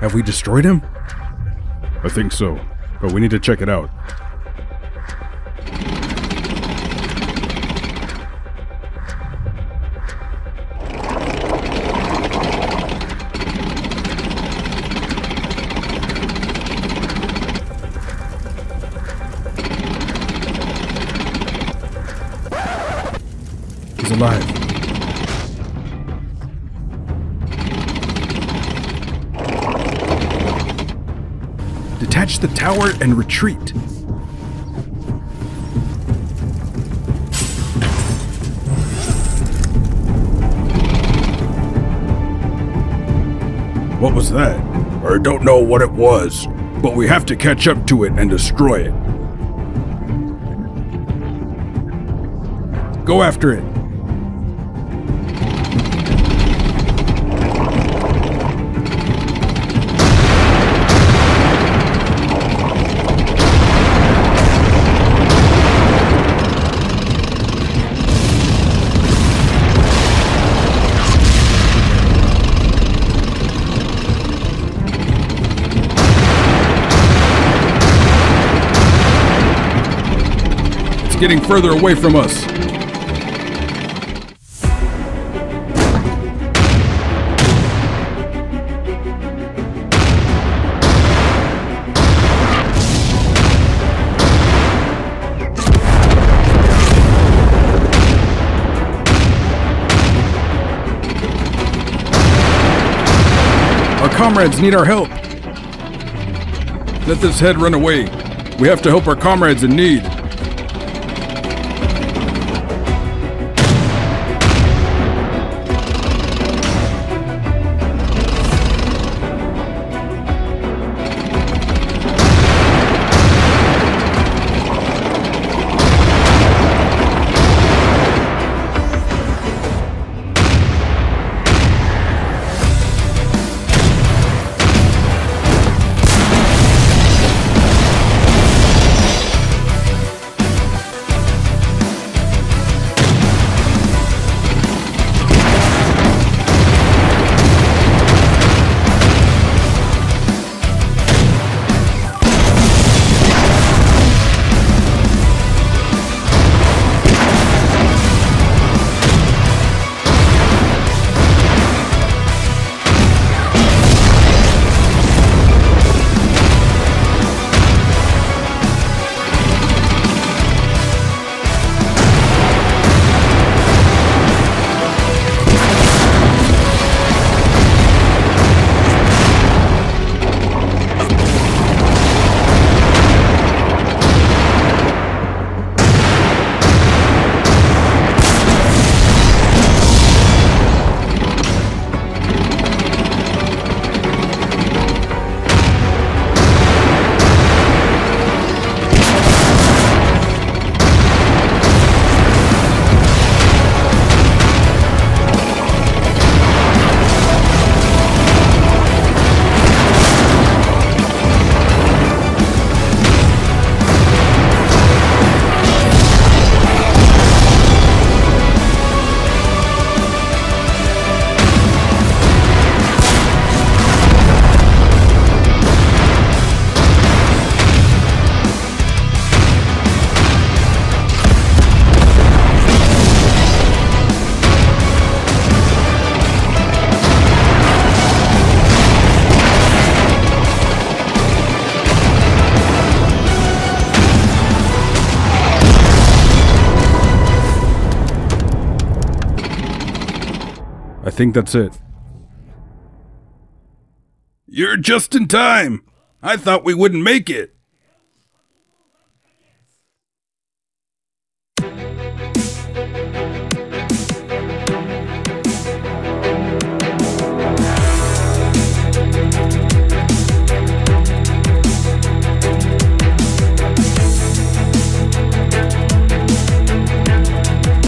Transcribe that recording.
Have we destroyed him? I think so, but we need to check it out. He's alive. Detach the tower and retreat. What was that? I don't know what it was, but we have to catch up to it and destroy it. Go after it. Getting further away from us. Our comrades need our help. Let this head run away. We have to help our comrades in need. I think that's it. You're just in time! I thought we wouldn't make it!